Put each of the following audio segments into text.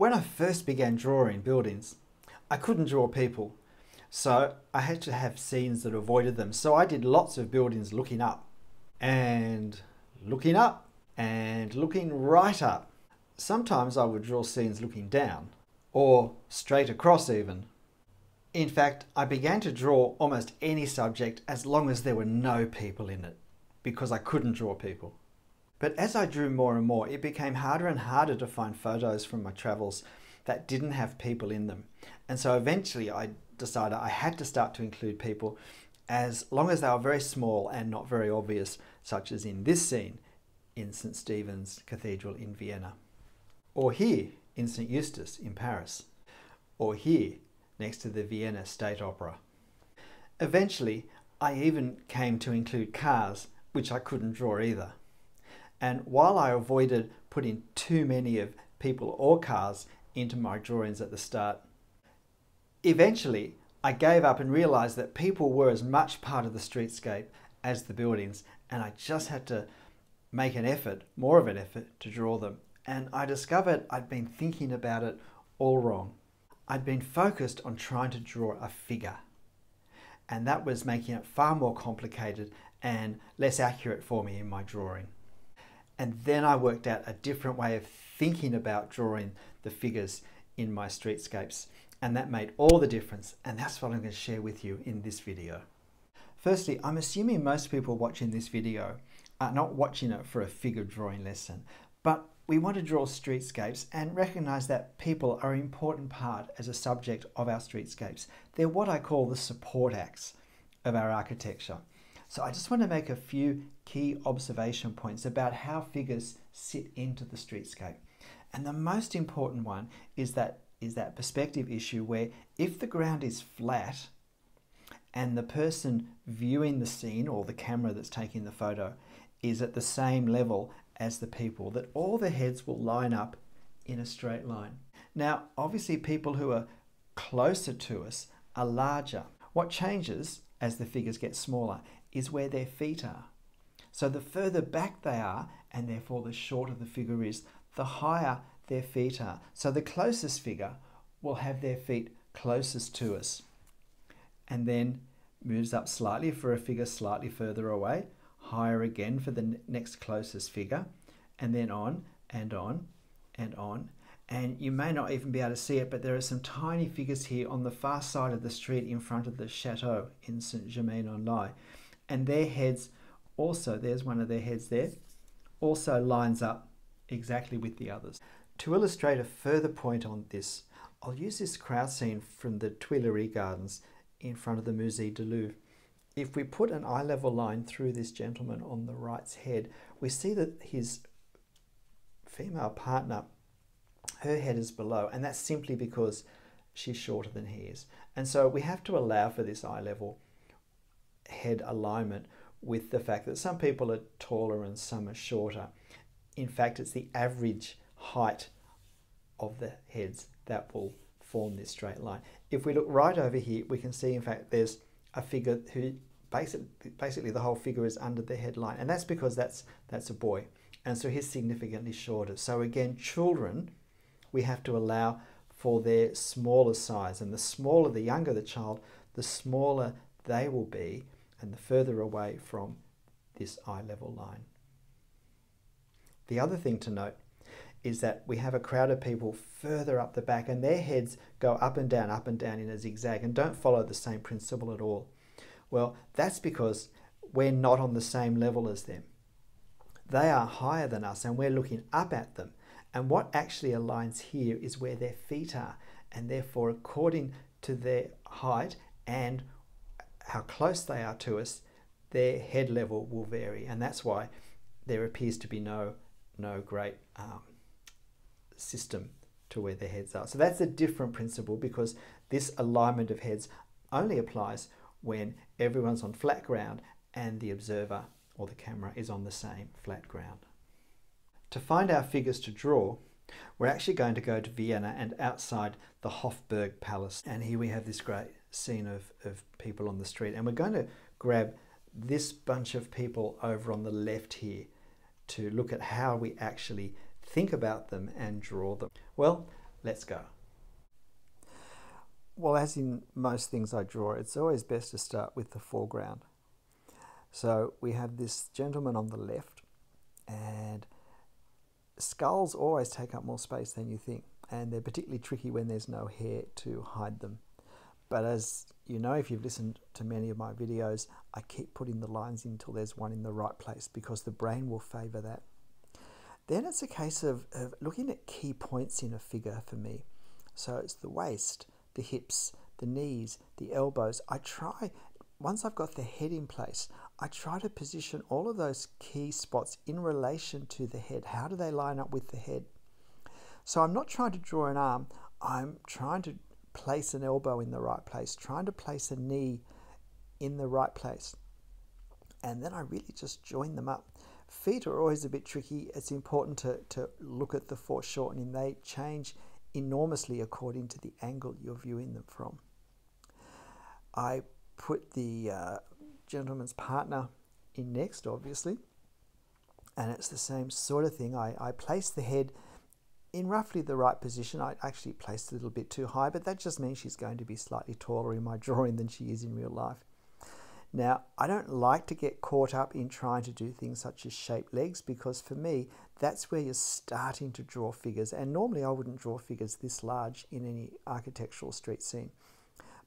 When I first began drawing buildings, I couldn't draw people, so I had to have scenes that avoided them. So I did lots of buildings looking up and looking up and looking right up. Sometimes I would draw scenes looking down or straight across even. In fact, I began to draw almost any subject as long as there were no people in it, because I couldn't draw people. But as I drew more and more, it became harder and harder to find photos from my travels that didn't have people in them. And so eventually I decided I had to start to include people as long as they were very small and not very obvious, such as in this scene in St. Stephen's Cathedral in Vienna, or here in St. Eustace in Paris, or here next to the Vienna State Opera. Eventually, I even came to include cars, which I couldn't draw either. And while I avoided putting too many of people or cars into my drawings at the start, eventually I gave up and realized that people were as much part of the streetscape as the buildings, and I just had to make an effort, more of an effort, to draw them. And I discovered I'd been thinking about it all wrong. I'd been focused on trying to draw a figure, and that was making it far more complicated and less accurate for me in my drawing. And then I worked out a different way of thinking about drawing the figures in my streetscapes, and that made all the difference, and that's what I'm going to share with you in this video. Firstly, I'm assuming most people watching this video are not watching it for a figure drawing lesson, but we want to draw streetscapes and recognize that people are an important part as a subject of our streetscapes. They're what I call the support acts of our architecture. So I just want to make a few key observation points about how figures sit into the streetscape. And the most important one is that perspective issue, where if the ground is flat and the person viewing the scene or the camera that's taking the photo is at the same level as the people, that all the heads will line up in a straight line. Now, obviously people who are closer to us are larger. What changes as the figures get smaller is where their feet are. So the further back they are, and therefore the shorter the figure is, the higher their feet are. So the closest figure will have their feet closest to us, and then moves up slightly for a figure slightly further away, higher again for the next closest figure, and then on and on and on. And you may not even be able to see it, but there are some tiny figures here on the far side of the street in front of the chateau in Saint-Germain-en-Laye, and their heads also, there's one of their heads there, also lines up exactly with the others. To illustrate a further point on this, I'll use this crowd scene from the Tuileries Gardens in front of the Musée de Louvre. If we put an eye level line through this gentleman on the right's head, we see that his female partner, her head is below, and that's simply because she's shorter than he is. And so we have to allow for this eye level head alignment with the fact that some people are taller and some are shorter. In fact, it's the average height of the heads that will form this straight line. If we look right over here, we can see, in fact, there's a figure who basically the whole figure is under the headline, and that's because that's a boy, and so he's significantly shorter. So again, children, we have to allow for their smaller size, and the smaller, the younger the child, the smaller they will be, and the further away from this eye level line. The other thing to note is that we have a crowd of people further up the back, and their heads go up and down in a zigzag and don't follow the same principle at all. Well, that's because we're not on the same level as them. They are higher than us and we're looking up at them. And what actually aligns here is where their feet are, and therefore according to their height and how close they are to us, their head level will vary, and that's why there appears to be no great system to where their heads are. So that's a different principle, because this alignment of heads only applies when everyone's on flat ground and the observer or the camera is on the same flat ground. To find our figures to draw, we're actually going to go to Vienna and outside the Hofburg Palace. And here we have this great scene of people on the street, and we're going to grab this bunch of people over on the left here to look at how we actually think about them and draw them. Well, Let's go. Well, as in most things I draw, it's always best to start with the foreground. So we have this gentleman on the left, and skulls always take up more space than you think, and they're particularly tricky when there's no hair to hide them. But as you know, if you've listened to many of my videos, I keep putting the lines in till there's one in the right place, because the brain will favor that. Then it's a case of looking at key points in a figure for me. So it's the waist, the hips, the knees, the elbows. I try, once I've got the head in place, I try to position all of those key spots in relation to the head. How do they line up with the head? So I'm not trying to draw an arm, I'm trying to place an elbow in the right place, trying to place a knee in the right place. And then I really just join them up. Feet are always a bit tricky. It's important to look at the foreshortening. They change enormously according to the angle you're viewing them from. I put the gentleman's partner in next, obviously, and it's the same sort of thing. I place the head in roughly the right position. I actually placed a little bit too high, but that just means she's going to be slightly taller in my drawing than she is in real life. Now, I don't like to get caught up in trying to do things such as shaped legs, because for me, that's where you're starting to draw figures. And normally I wouldn't draw figures this large in any architectural street scene.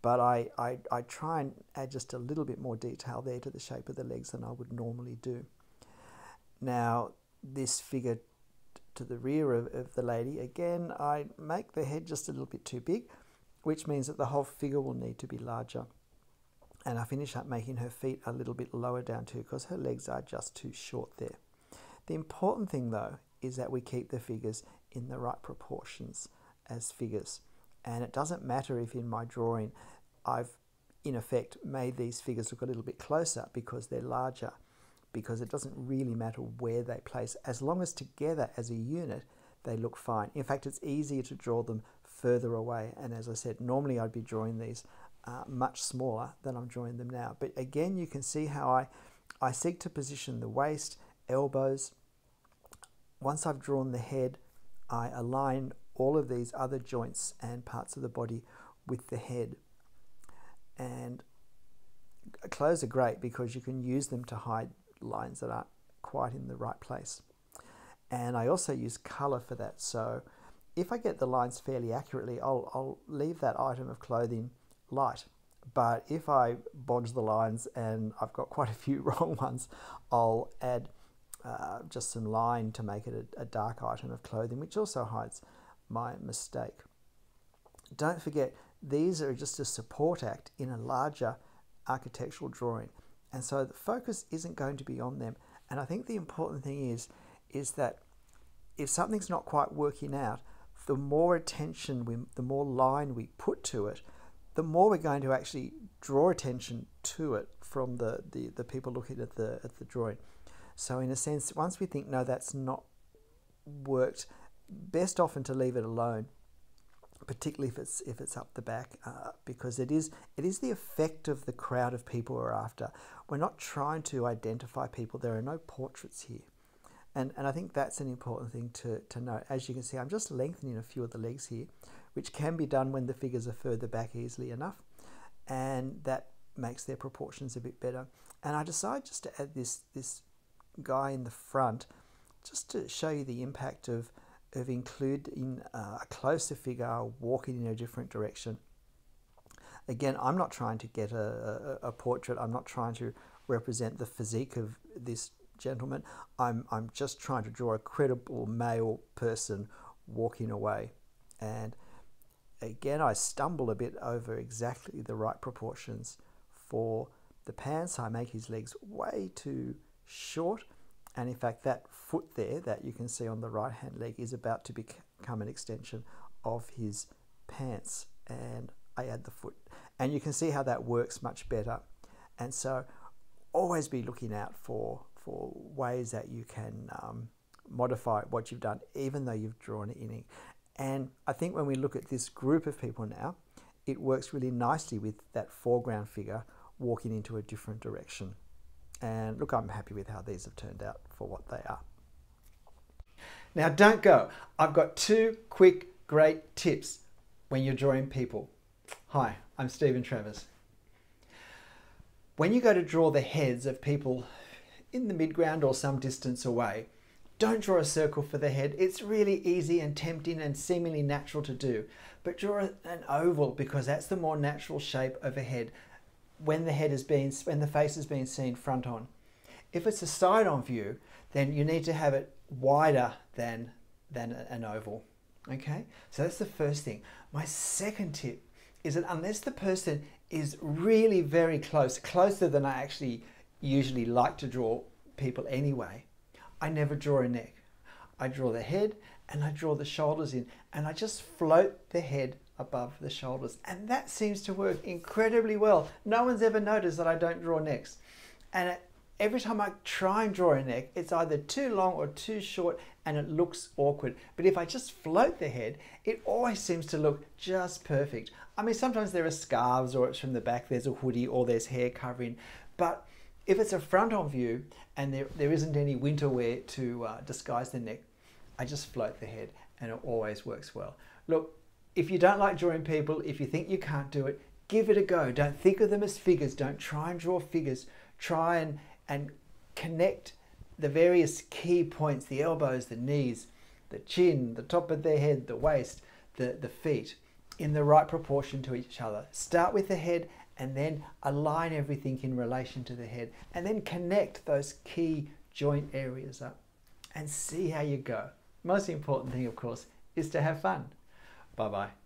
But I try and add just a little bit more detail there to the shape of the legs than I would normally do. Now, this figure to the rear of the lady, again, I make the head just a little bit too big, which means that the whole figure will need to be larger. And I finish up making her feet a little bit lower down too, because her legs are just too short there. The important thing though is that we keep the figures in the right proportions as figures. And it doesn't matter if in my drawing I've in effect made these figures look a little bit closer because they're larger, because it doesn't really matter where they place, as long as together as a unit they look fine. In fact, it's easier to draw them further away, and as I said, normally I'd be drawing these much smaller than I'm drawing them now. But again, you can see how I seek to position the waist, elbows. Once I've drawn the head, I align all of these other joints and parts of the body with the head. And clothes are great because you can use them to hide lines that aren't quite in the right place. And I also use color for that. So if I get the lines fairly accurately, I'll leave that item of clothing light, but if I bodge the lines and I've got quite a few wrong ones, I'll add just some line to make it a dark item of clothing, which also hides my mistake. Don't forget, these are just a support act in a larger architectural drawing, and so the focus isn't going to be on them. And I think the important thing is that if something's not quite working out, the more attention the more line we put to it, the more we're going to actually draw attention to it from the people looking at the drawing. So in a sense, once we think, no, that's not worked, best often to leave it alone, particularly if it's up the back, because it is the effect of the crowd of people we're after. We're not trying to identify people. There are no portraits here. And I think that's an important thing to note. As you can see, I'm just lengthening a few of the legs here, which can be done when the figures are further back easily enough, and that makes their proportions a bit better. And I decide just to add this guy in the front, just to show you the impact of including a closer figure walking in a different direction. Again, I'm not trying to get a portrait. I'm not trying to represent the physique of this gentleman. I'm just trying to draw a credible male person walking away. And again, I stumble a bit over exactly the right proportions for the pants. I make his legs way too short, and in fact that foot there that you can see on the right hand leg is about to become an extension of his pants, and I add the foot, and you can see how that works much better. And so always be looking out for ways that you can modify what you've done, even though you've drawn it in ink. And I think when we look at this group of people now, it works really nicely with that foreground figure walking into a different direction. And look, I'm happy with how these have turned out for what they are. Now, don't go. I've got two quick great tips when you're drawing people. Hi, I'm Stephen Travers. When you go to draw the heads of people in the midground or some distance away, don't draw a circle for the head. It's really easy and tempting and seemingly natural to do, but draw an oval because that's the more natural shape of a head when the face is being seen front on. If it's a side on view, then you need to have it wider than an oval. Okay, so that's the first thing. My second tip is that unless the person is really very close, closer than I actually usually like to draw people anyway, I never draw a neck. I draw the head and I draw the shoulders in, and I just float the head above the shoulders, and that seems to work incredibly well. No one's ever noticed that I don't draw necks, and every time I try and draw a neck, it's either too long or too short and it looks awkward. But if I just float the head, it always seems to look just perfect. I mean, sometimes there are scarves, or it's from the back, there's a hoodie, or there's hair covering. But if it's a front-on view and there isn't any winter wear to disguise the neck, I just float the head and it always works well. Look, if you don't like drawing people, if you think you can't do it, give it a go. Don't think of them as figures. Don't try and draw figures. Try and connect the various key points, the elbows, the knees, the chin, the top of their head, the waist, the feet, in the right proportion to each other. Start with the head and then align everything in relation to the head, and then connect those key joint areas up and see how you go. Most important thing, of course, is to have fun. Bye-bye.